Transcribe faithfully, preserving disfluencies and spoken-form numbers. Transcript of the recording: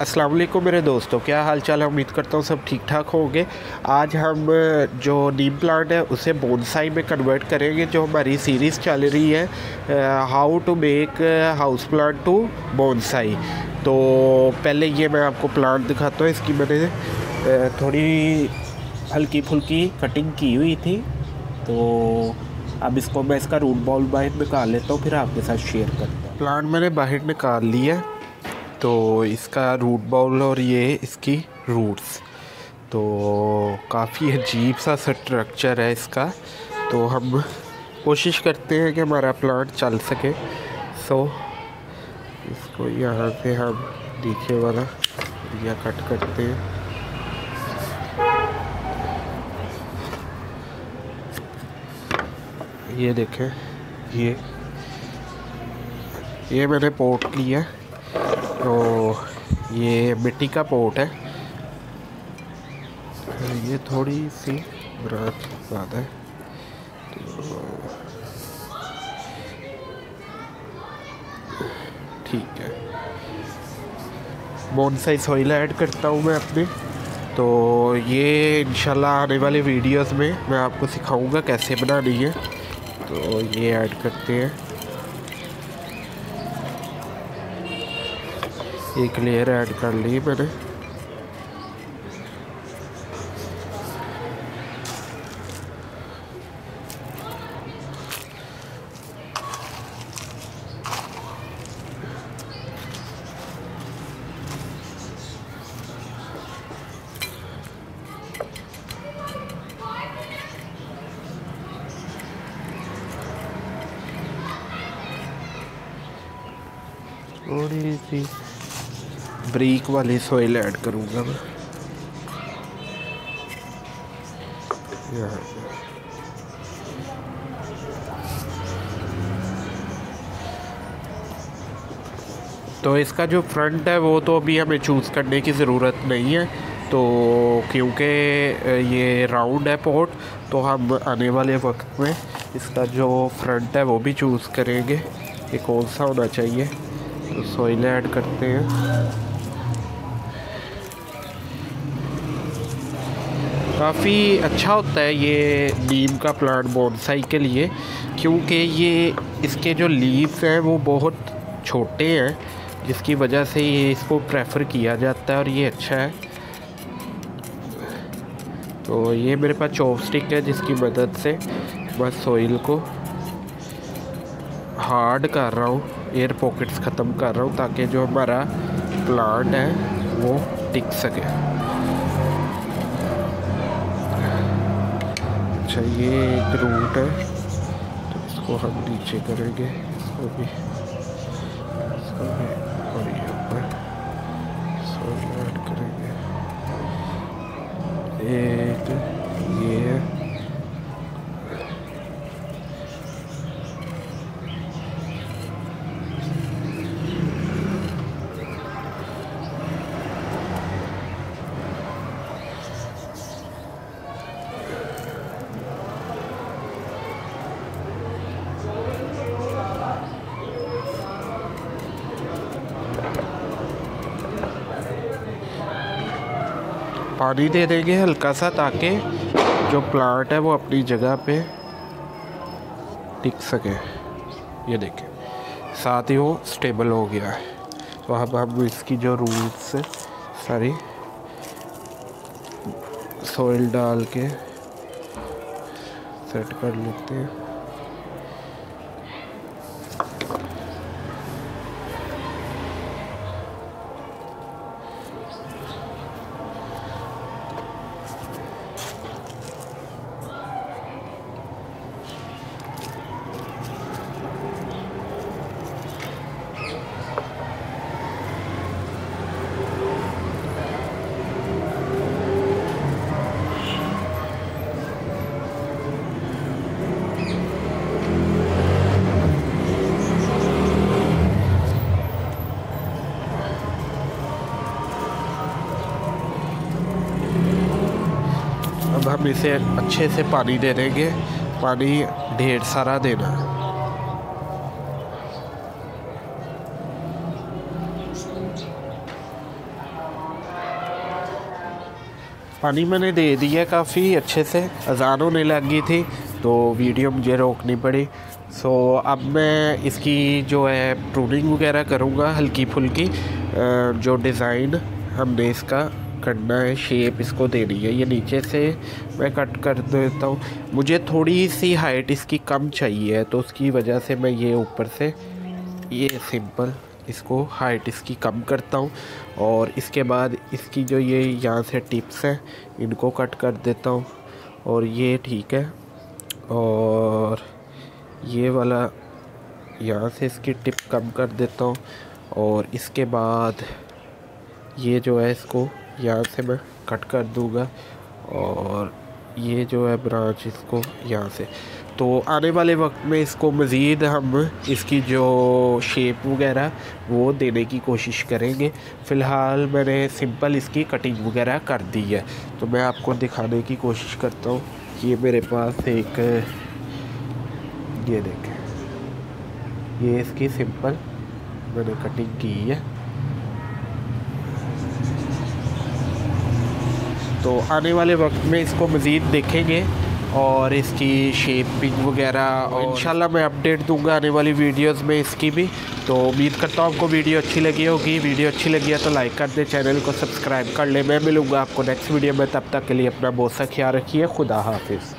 अस्सलाम वालेकुम मेरे दोस्तों, क्या हाल चाल है। उम्मीद करता हूँ सब ठीक ठाक होंगे। आज हम जो नीम प्लांट है उसे बोनसाई में कन्वर्ट करेंगे। जो हमारी सीरीज़ चल रही है how to make house plant to bonsai, तो पहले ये मैं आपको प्लांट दिखाता हूँ। इसकी मैंने थोड़ी हल्की फुल्की कटिंग की हुई थी, तो अब इसको मैं इसका रूट बॉल बाहर निकाल लेता हूँ, फिर आपके साथ शेयर करता हूँ। प्लांट मैंने बाहर निकाल लिया, तो इसका रूट बॉल और ये इसकी रूट्स, तो काफ़ी अजीब सा स्ट्रक्चर है इसका। तो हम कोशिश करते हैं कि हमारा प्लांट चल सके। सो इसको यहाँ पे हम नीचे वाला या कट करते हैं। ये देखें, ये ये मैंने पोट लिया, तो ये मिट्टी का पोट है। ये थोड़ी सी बरात ज़्यादा है, तो ठीक है। बोनसाई सॉइल ऐड करता हूँ मैं अपने, तो ये इंशाल्लाह आने वाले वीडियोस में मैं आपको सिखाऊंगा कैसे बनानी है। तो ये ऐड करते हैं, एक लेयर ऐड कर ली मैंने। थोड़ी सी ब्रीक वाली सॉइल ऐड करूँगा मैं। तो इसका जो फ्रंट है वो तो अभी हमें चूज़ करने की ज़रूरत नहीं है, तो क्योंकि ये राउंड है पोर्ट, तो हम आने वाले वक्त में इसका जो फ्रंट है वो भी चूज़ करेंगे कि कौन सा होना चाहिए। तो सॉइल ऐड करते हैं, काफ़ी अच्छा होता है ये नीम का प्लांट बोनसाई के लिए, क्योंकि ये इसके जो लीव्स हैं वो बहुत छोटे हैं, जिसकी वजह से ये इसको प्रेफर किया जाता है और ये अच्छा है। तो ये मेरे पास चॉपस्टिक है, जिसकी मदद से बस सॉइल को हार्ड कर रहा हूँ, एयर पॉकेट्स ख़त्म कर रहा हूँ, ताकि जो हमारा प्लांट है वो टिक सके। अच्छा, ये एक रूट है, तो इसको हम नीचे करेंगे, इसको भी, इसको भी और ये ऊपर सॉइल ऐड करेंगे। एक ये है, पानी दे देंगे हल्का सा, ताकि जो प्लांट है वो अपनी जगह पे टिक सके। ये देखें, साथ ही वो स्टेबल हो गया है। तो अब हम इसकी जो रूट्स है सारी सॉइल डाल के सेट कर लेते हैं। अब हम इसे अच्छे से पानी दे देंगे, पानी ढेर सारा देना। पानी मैंने दे दिया काफ़ी अच्छे से, अजान होने लगी थी तो वीडियो मुझे रोकनी पड़ी। सो अब मैं इसकी जो है प्रूनिंग वगैरह करूँगा हल्की फुल्की, जो डिज़ाइन हमने इसका करना है, शेप इसको देनी है। ये नीचे से मैं कट कर देता हूँ, मुझे थोड़ी सी हाइट इसकी कम चाहिए तो उसकी वजह से मैं ये ऊपर से ये सिंपल इसको हाइट इसकी कम करता हूँ और इसके बाद इसकी जो ये यहाँ से टिप्स हैं इनको कट कर देता हूँ और ये ठीक है। और ये वाला यहाँ से इसकी टिप कम कर देता हूँ और इसके बाद ये जो है इसको यहाँ से मैं कट कर दूँगा और ये जो है ब्रांच इसको यहाँ से। तो आने वाले वक्त में इसको मज़ीद हम इसकी जो शेप वगैरह वो देने की कोशिश करेंगे। फ़िलहाल मैंने सिंपल इसकी कटिंग वगैरह कर दी है तो मैं आपको दिखाने की कोशिश करता हूँ। ये मेरे पास एक ये देखें, ये इसकी सिंपल मैंने कटिंग की है। तो आने वाले वक्त में इसको मज़ीद देखेंगे और इसकी शेपिंग वगैरह, और इंशाल्लाह मैं अपडेट दूंगा आने वाली वीडियोस में इसकी भी। तो उम्मीद करता हूँ आपको वीडियो अच्छी लगी होगी। वीडियो अच्छी लगी है तो लाइक कर दें, चैनल को सब्सक्राइब कर लें। मैं मिलूँगा आपको नेक्स्ट वीडियो में, तब तक के लिए अपना बहुत सा ख्याल रखिए। खुदा हाफिज़।